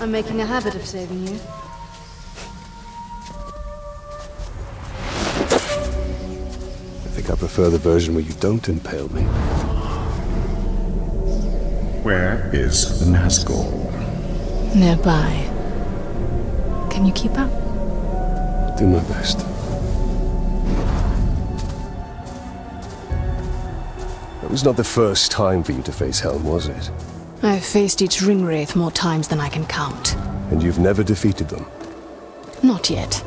I'm making a habit of saving you. I think I prefer the version where you don't impale me. Where is Nazgul? Nearby. Can you keep up? Do my best. It was not the first time for you to face Helm, was it? I've faced each ringwraith more times than I can count. And you've never defeated them? Not yet.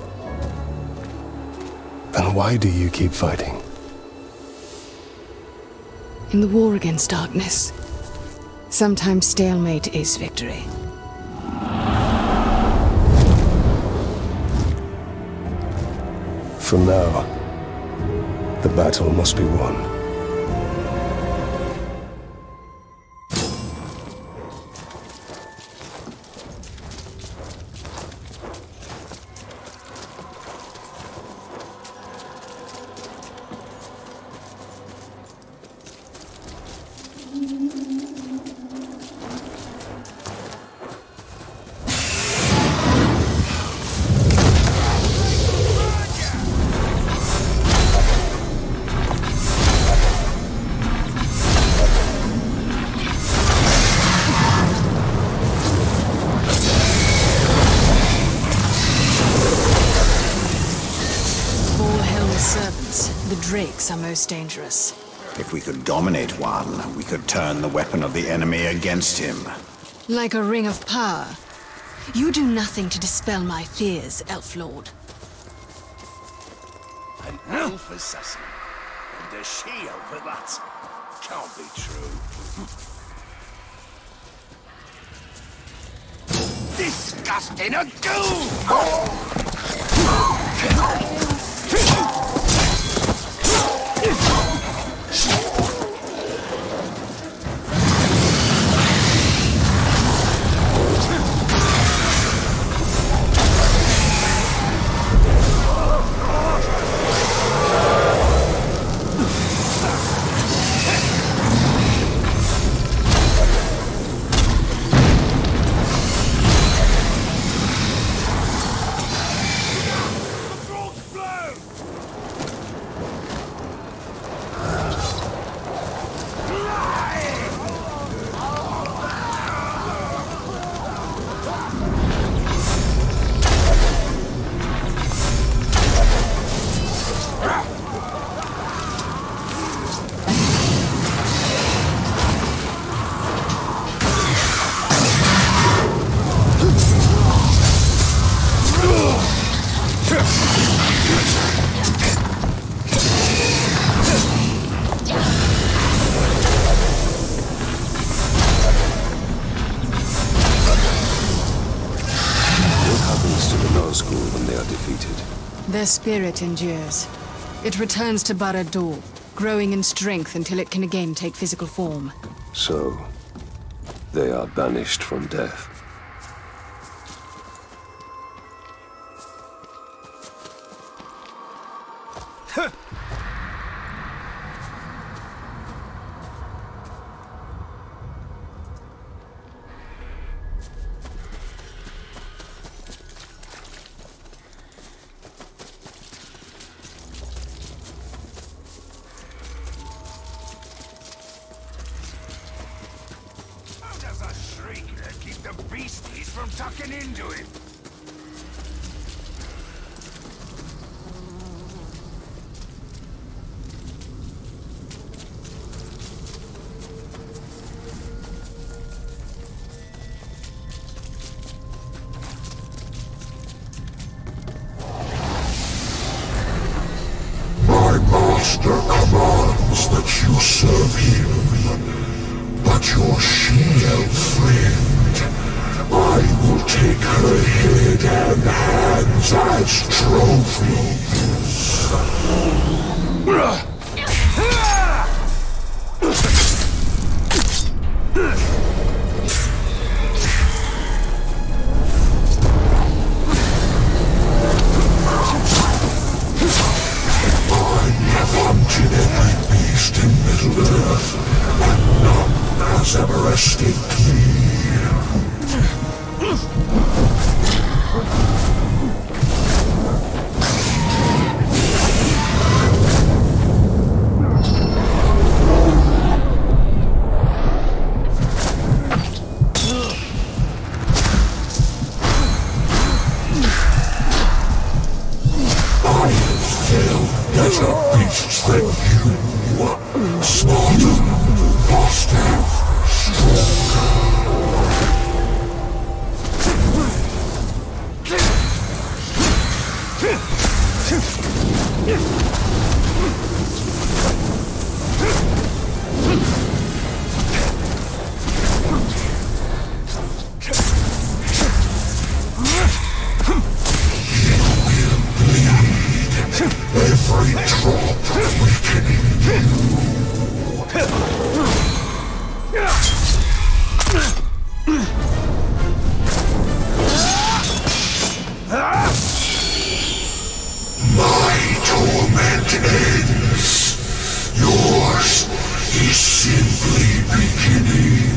Then why do you keep fighting? In the war against darkness, sometimes stalemate is victory. From now, the battle must be won. Drakes are most dangerous. If we could dominate one, we could turn the weapon of the enemy against him. Like a ring of power. You do nothing to dispel my fears, Elf Lord. An elf assassin? And is she over that? Can't be true. Disgusting a ghoul! Their spirit endures. It returns to Barad-dûr, growing in strength until it can again take physical form. So, they are banished from death. Middle-earth, and none has ever escaped me. you smarter, faster, stronger. Every drop weakening you. My torment ends. Yours is simply beginning.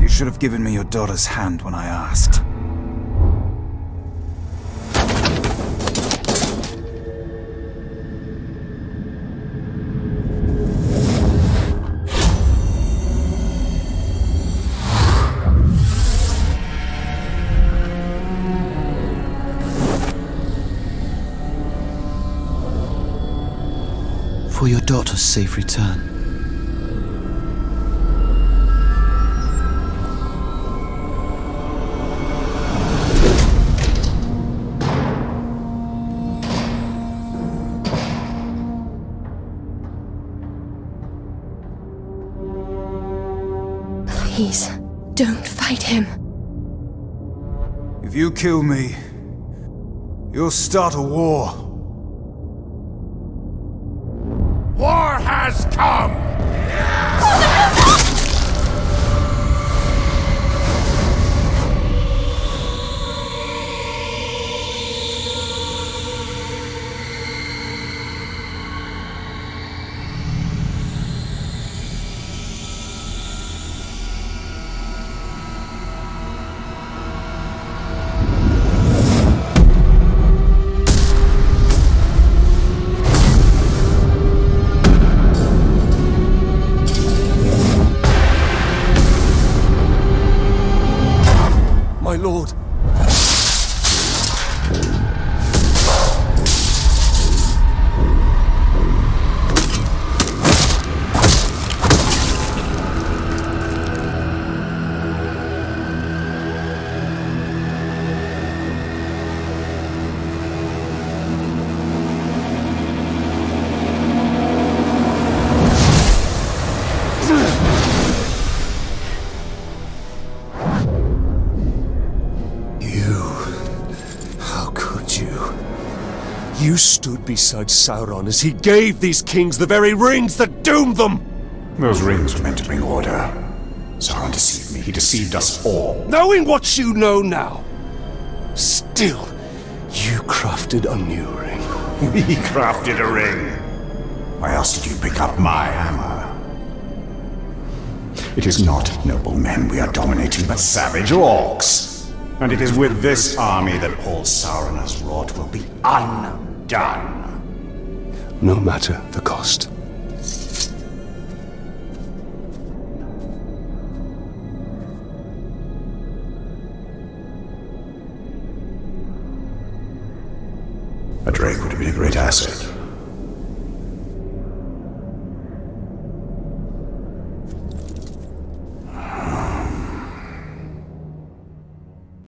You should have given me your daughter's hand when I asked. For your daughter's safe return. Please, don't fight him. If you kill me, you'll start a war. War has come! You stood beside Sauron as he gave these kings the very rings that doomed them! Those rings were meant to bring order. Sauron deceived me, he deceived us all. Knowing what you know now, still, you crafted a new ring. He crafted a ring. Why else did you pick up my hammer? It is not noble men we are dominating, but savage orcs. And it is with this army that all Sauron has wrought will be undone. No matter the cost. A drake would have been a great asset.